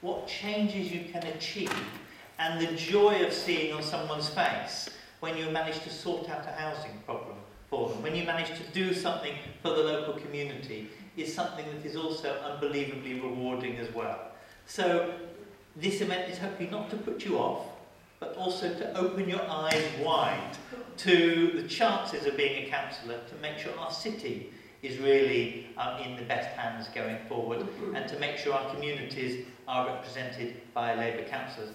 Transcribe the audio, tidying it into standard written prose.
what changes you can achieve and the joy of seeing on someone's face when you manage to sort out a housing problem for them, when you manage to do something for the local community, is something that is also unbelievably rewarding as well. So this event is hopefully not to put you off, but also to open your eyes wide to the chances of being a councillor, to make sure our city is really in the best hands going forward, and to make sure our communities are represented by Labour councillors.